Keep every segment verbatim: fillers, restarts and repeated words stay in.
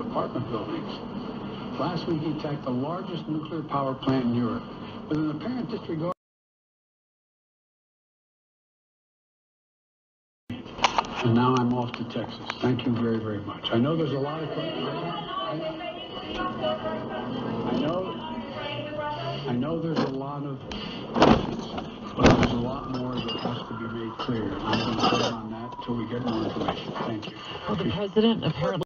Apartment buildings. Last week he attacked the largest nuclear power plant in Europe with an apparent disregard. And now I'm off to Texas. Thank you very, very much. I know there's a lot of questions. I know, I know there's a lot of questions, but there's a lot more that has to be made clear. I'm going to stay on that until we get more information. Thank you. Well, the president apparently.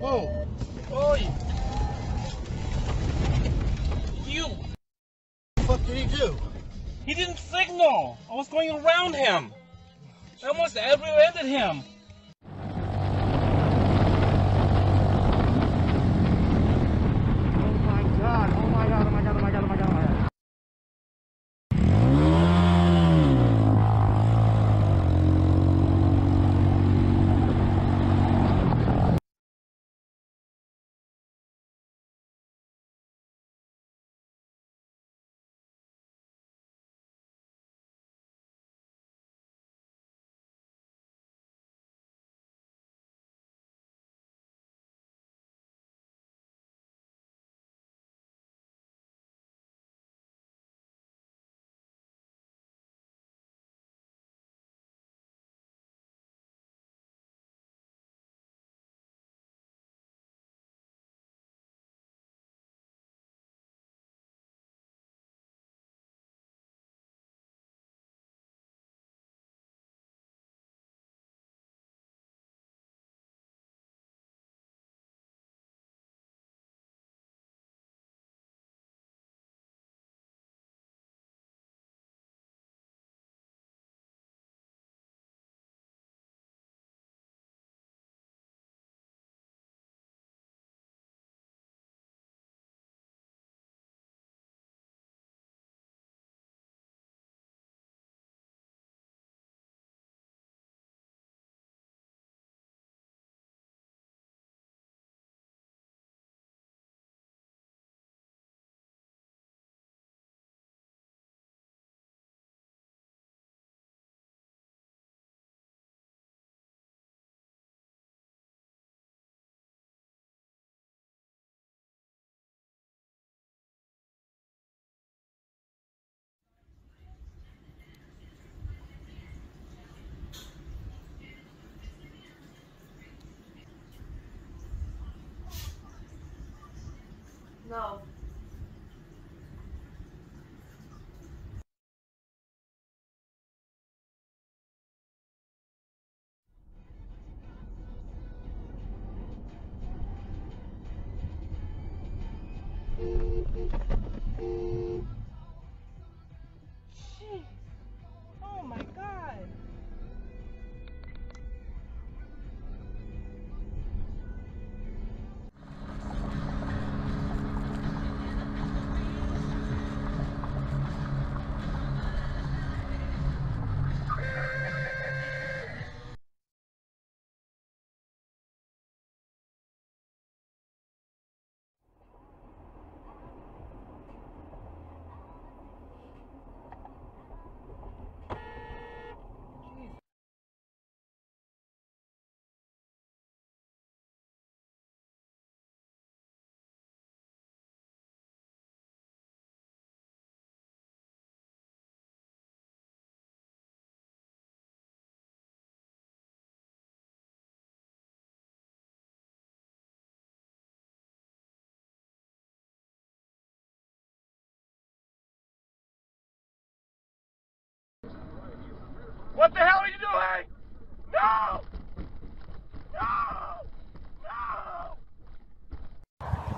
Whoa! Oi! You! What did he do? He didn't signal! I was going around him! I almost rear-ended him! No. Jeez. Oh my God. What the hell are you doing? No! No! No! Yes!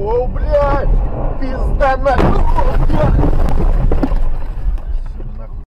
О, блядь! Пизда на...